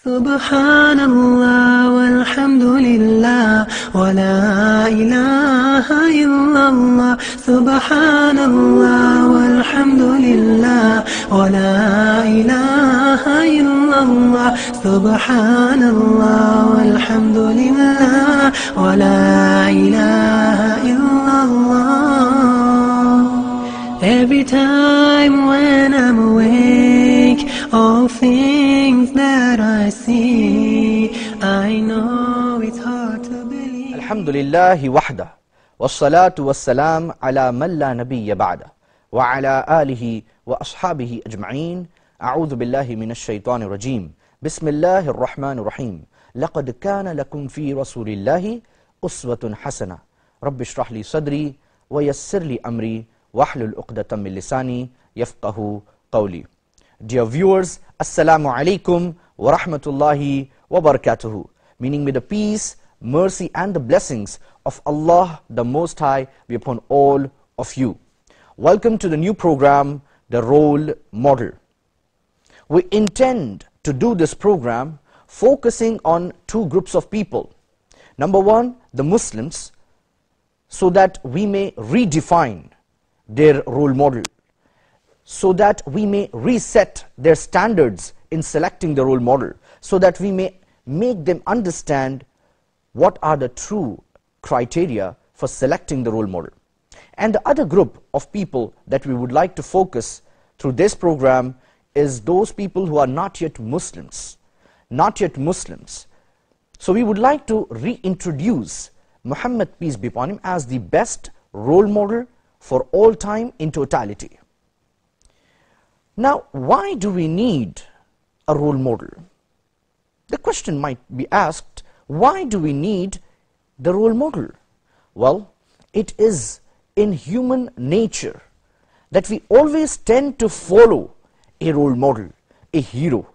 سبحان الله والحمد لله ولا إله إلا الله سبحان الله والحمد لله ولا إله إلا الله سبحان الله والحمد لله ولا إله إلا الله. Every time when I'm awake, all things that I see, I know it's hard to believe. Alhamdulillahi wahda, wassalatu wassalam ala man la nabiyya ba'da, wa ala alihi wa ashabihi ajma'in, a'udhu billahi minash shaitanir rajim, bismillahir rahmanir rahim, laqad kana lakum fi rasulillahi uswatun hasana, rabbi shrah li sadri, wa yassir li amri, wahlul uqdatan min lisani, yafqahu qawli. Dear viewers, Assalamu alaikum wa rahmatullahi wa barakatuhu. Meaning, may the peace, mercy and the blessings of Allah the Most High be upon all of you. Welcome to the new program, The Role Model. We intend to do this program focusing on two groups of people. Number one, the Muslims, so that we may redefine their role model, so that we may reset their standards in selecting the role model, so that we may make them understand what are the true criteria for selecting the role model. And the other group of people that we would like to focus through this program is those people who are not yet Muslims, So we would like to reintroduce Muhammad, peace be upon him, as the best role model for all time in totality. Now, why do we need a role model? The question might be asked, why do we need the role model? Well, it is in human nature that we always tend to follow a role model, a hero,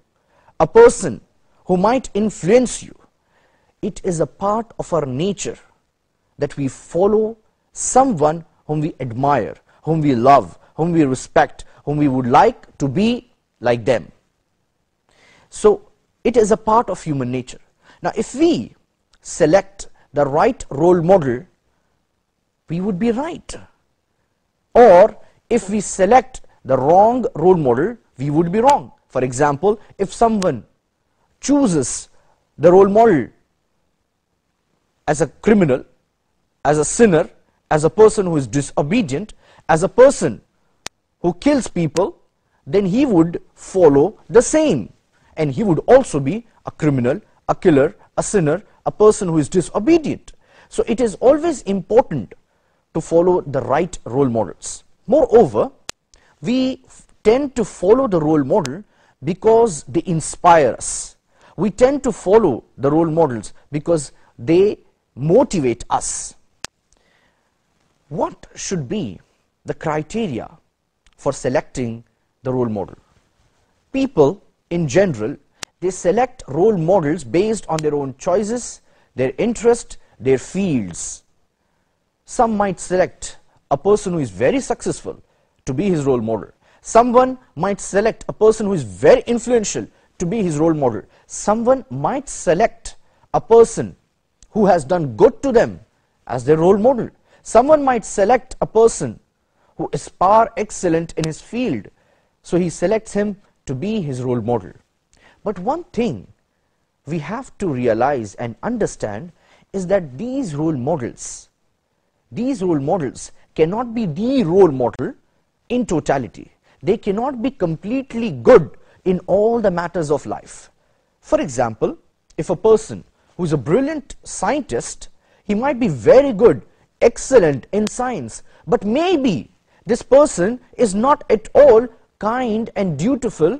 a person who might influence you. It is a part of our nature that we follow someone whom we admire, whom we love, whom we respect, whom we would like to be like them. So it is a part of human nature. Now, if we select the right role model, we would be right. Or if we select the wrong role model, we would be wrong. For example, if someone chooses the role model as a criminal, as a sinner, as a person who is disobedient, as a person who kills people, then he would follow the same. And he would also be a criminal, a killer, a sinner, a person who is disobedient. So it is always important to follow the right role models. Moreover, we tend to follow the role model because they inspire us. We tend to follow the role models because they motivate us. What should be the criteria for selecting the role model? People in general, they select role models based on their own choices, their interest, their fields. Some might select a person who is very successful to be his role model. Someone might select a person who is very influential to be his role model. Someone might select a person who has done good to them as their role model. Someone might select a person who is par excellent in his field, so he selects him to be his role model. But one thing we have to realize and understand is that these role models cannot be the role model in totality. They cannot be completely good in all the matters of life. For example, if a person who is a brilliant scientist, he might be very good, excellent in science, but maybe this person is not at all kind and dutiful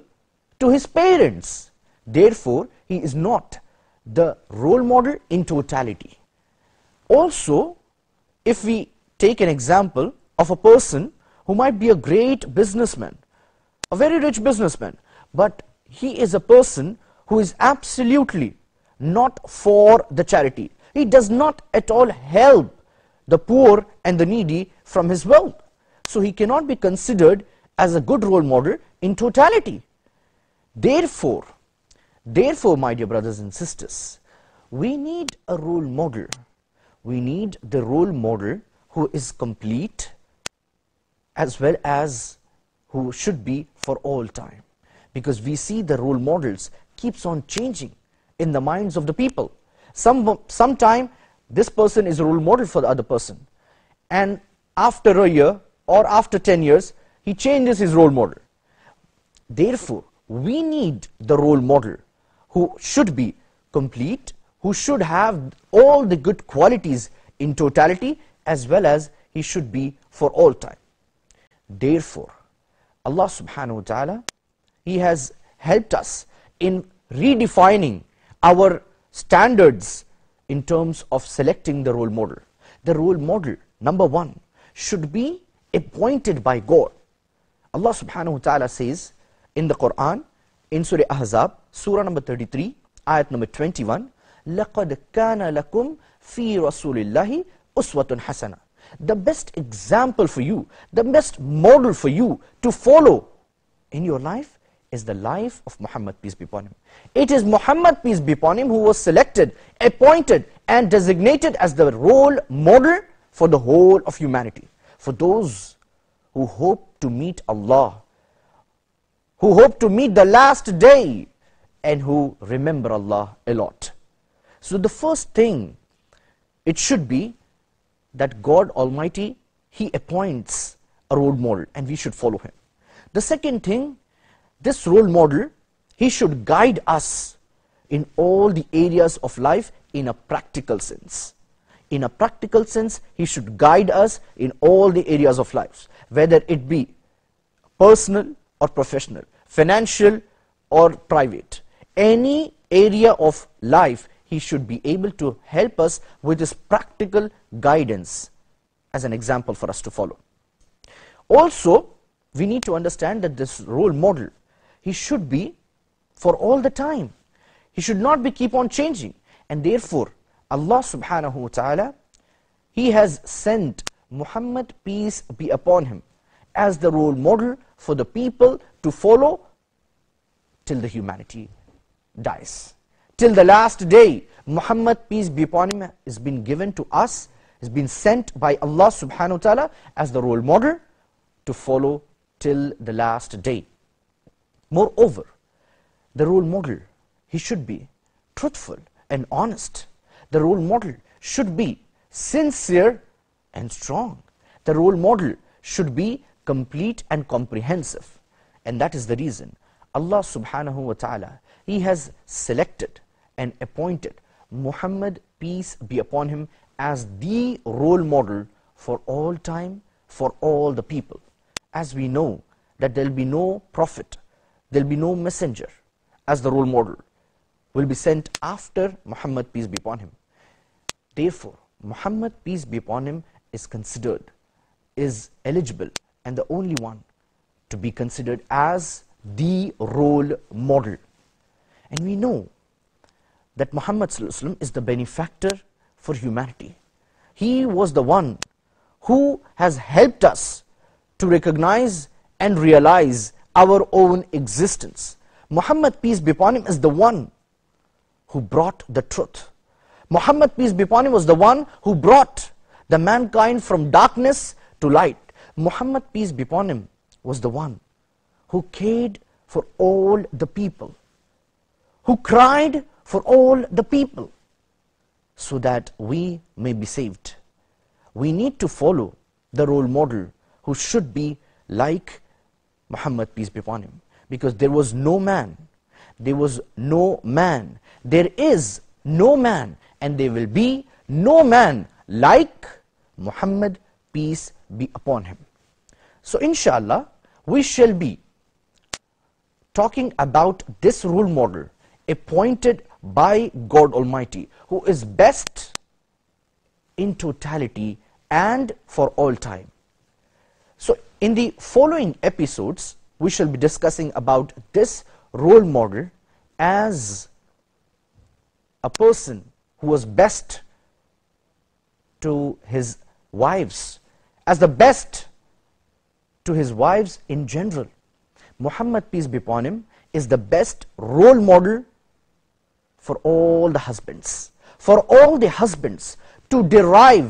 to his parents. Therefore, he is not the role model in totality. Also, if we take an example of a person who might be a great businessman, a very rich businessman, but he is a person who is absolutely not for the charity. He does not at all help the poor and the needy from his wealth. So he cannot be considered as a good role model in totality. Therefore, Therefore, my dear brothers and sisters, we need a role model. We need the role model who is complete as well as who should be for all time. Because we see the role models keeps on changing in the minds of the people. Sometime this person is a role model for the other person, and after a year or after 10 years he changes his role model. Therefore, we need the role model who should be complete, who should have all the good qualities in totality, as well as he should be for all time. Therefore, Allah subhanahu wa ta'ala, He has helped us in redefining our standards in terms of selecting the role model. The role model, number one, should be appointed by God. Allah subhanahu wa ta'ala says in the Quran, in Surah Ahzab, Surah number 33, Ayat number 21, لَقَدْ كَانَ لَكُمْ فِي رَسُولِ اللَّهِ أُسْوَةٌ حَسَنَةٌ. The best example for you, the best model for you to follow in your life is the life of Muhammad, peace be upon him. It is Muhammad, peace be upon him, who was selected, appointed and designated as the role model for the whole of humanity. For those who hope to meet Allah, who hope to meet the last day, and who remember Allah a lot. So the first thing, it should be that God Almighty, He appoints a role model and we should follow Him. The second thing, this role model, he should guide us in all the areas of life in a practical sense. In a practical sense, he should guide us in all the areas of life, whether it be personal or professional, financial or private. Any area of life, he should be able to help us with his practical guidance as an example for us to follow. Also, we need to understand that this role model, he should be for all the time. He should not be keep on changing. And therefore, Allah subhanahu wa ta'ala, He has sent Muhammad, peace be upon him, as the role model for the people to follow till the humanity dies. Till the last day, Muhammad, peace be upon him, has been given to us, has been sent by Allah subhanahu wa ta'ala as the role model to follow till the last day. Moreover, the role model, he should be truthful and honest. The role model should be sincere and strong. The role model should be complete and comprehensive. And that is the reason Allah subhanahu wa ta'ala, He has selected and appointed Muhammad, peace be upon him, as the role model for all time, for all the people. As we know that there will be no prophet, there will be no messenger, as the role model will be sent after Muhammad, peace be upon him. Therefore, Muhammad, peace be upon him, is considered, is eligible and the only one to be considered as the role model. And we know that Muhammad is the benefactor for humanity. He was the one who has helped us to recognize and realize our own existence. Muhammad, peace be upon him, is the one who brought the truth. Muhammad, peace be upon him, was the one who brought the mankind from darkness to light. Muhammad, peace be upon him, was the one who cared for all the people, who cried for all the people, so that we may be saved. We need to follow the role model who should be like Muhammad, peace be upon him, because there was no man, there was no man, there is no man, and there will be no man like Muhammad, peace be upon him. So inshallah, we shall be talking about this role model appointed by God Almighty, who is best in totality and for all time. So in the following episodes, we shall be discussing about this role model as a person who was best to his wives, as the best to his wives in general. Muhammad, peace be upon him, is the best role model for all the husbands. For all the husbands to derive,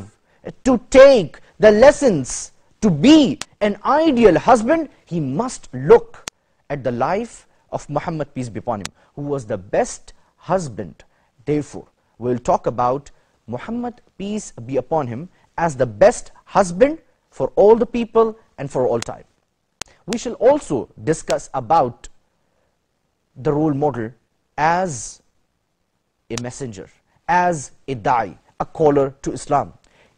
to take the lessons, to be an ideal husband, he must look at the life of Muhammad, peace be upon him, who was the best husband. Therefore, we will talk about Muhammad, peace be upon him, as the best husband for all the people and for all time. We shall also discuss about the role model as a messenger, as a da'i, a caller to Islam.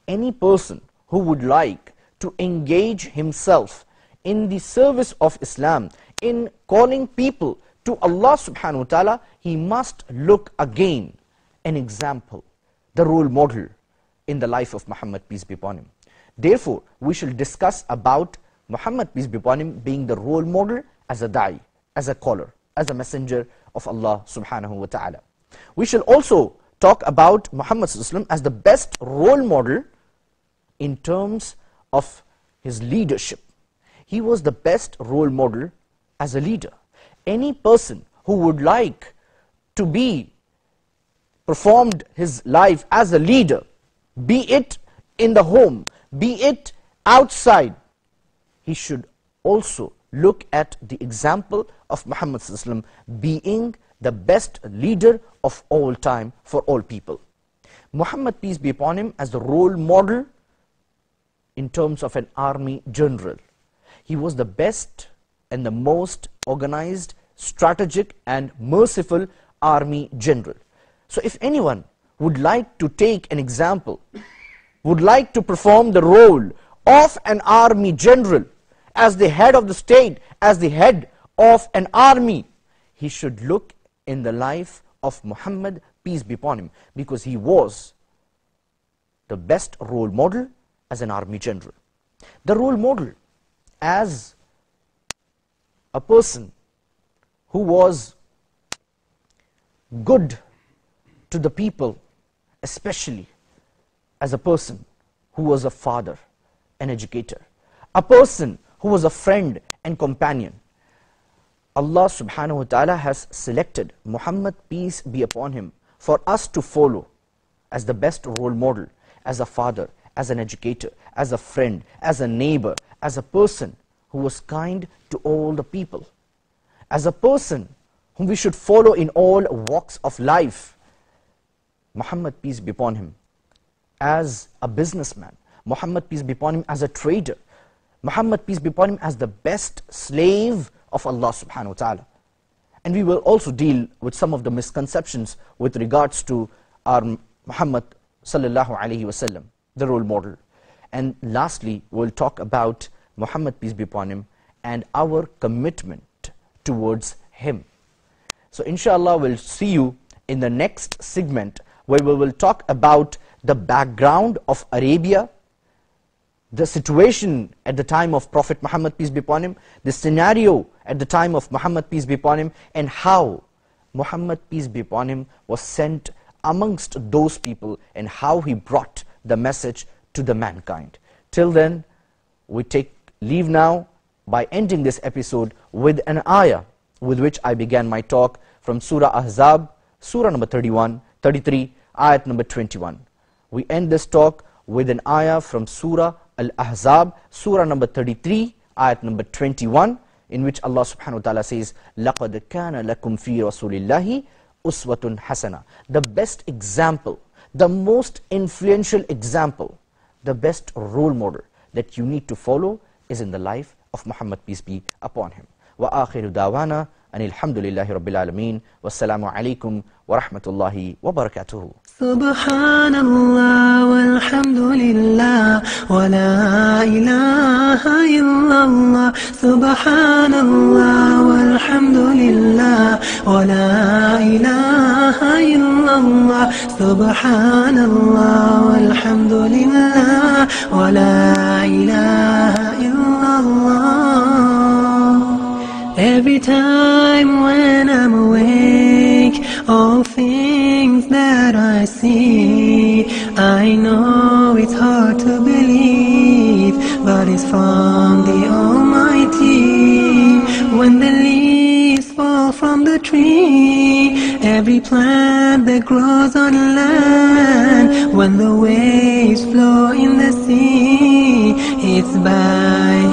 Any person who would like to engage himself in the service of Islam, in calling people to Allah subhanahu wa ta'ala, he must look again an example, the role model in the life of Muhammad, peace be upon him. Therefore, we shall discuss about Muhammad, peace be upon him, being the role model as a da'i, as a caller, as a messenger of Allah subhanahu wa ta'ala. We shall also talk about Muhammad as the best role model in terms of his leadership. He was the best role model as a leader. Any person who would like to be performed his life as a leader, be it in the home, be it outside, he should also look at the example of Muhammad being the best leader of all time for all people. Muhammad, peace be upon him, as the role model in terms of an army general. He was the best and the most organized, strategic and merciful army general. So if anyone would like to take an example, would like to perform the role of an army general, as the head of the state, as the head of an army, he should look in the life of Muhammad, peace be upon him, because he was the best role model as an army general. The role model as a person who was good to the people, especially as a person who was a father, an educator, a person who was a friend and companion. Allah subhanahu wa ta'ala has selected Muhammad, peace be upon him, for us to follow as the best role model, as a father, as an educator, as a friend, as a neighbor, as a person who was kind to all the people, as a person whom we should follow in all walks of life. Muhammad, peace be upon him, as a businessman. Muhammad, peace be upon him, as a trader. Muhammad, peace be upon him, as the best slave of Allah subhanahu wa ta'ala. And we will also deal with some of the misconceptions with regards to our Muhammad sallallahu alayhi wasallam, the role model. And lastly, we'll talk about Muhammad, peace be upon him, and our commitment towards him. So inshallah, we'll see you in the next segment, where we will talk about the background of Arabia, the situation at the time of Prophet Muhammad, peace be upon him, the scenario at the time of Muhammad, peace be upon him, and how Muhammad, peace be upon him, was sent amongst those people and how he brought the message to the mankind. Till then, we take leave now by ending this episode with an ayah with which I began my talk from Surah Ahzab, Surah number 33, ayat number 21. We end this talk with an ayah from Surah Al-Ahzab, Surah number 33, ayat number 21, in which Allah subhanahu wa ta'ala says, لَقَدْ كَانَ لَكُمْ فِي رَسُولِ اللَّهِ أُسْوَةٌ حَسَنَةٌ. The best example, the most influential example, the best role model that you need to follow is in the life of Muhammad, peace be upon him. وَآخِرُ دَعْوَانَا أَنِ الْحَمْدُ لِلَّهِ رَبِّ الْعَالَمِينَ وَالسَّلَامُ عَلَيْكُمْ وَرَحْمَةُ اللَّهِ وَبَرَكَاتُهُ. سبحان الله والحمد لله ولا إله إلا الله. سبحان الله والحمد لله ولا إله إلا الله. سبحان الله والحمد لله ولا إله إلا الله. Every time when I'm awake, all things that I see, I know it's hard to believe, but it's from the Almighty. When the leaves fall from the tree, every plant that grows on land. When the waves flow in the sea, it's by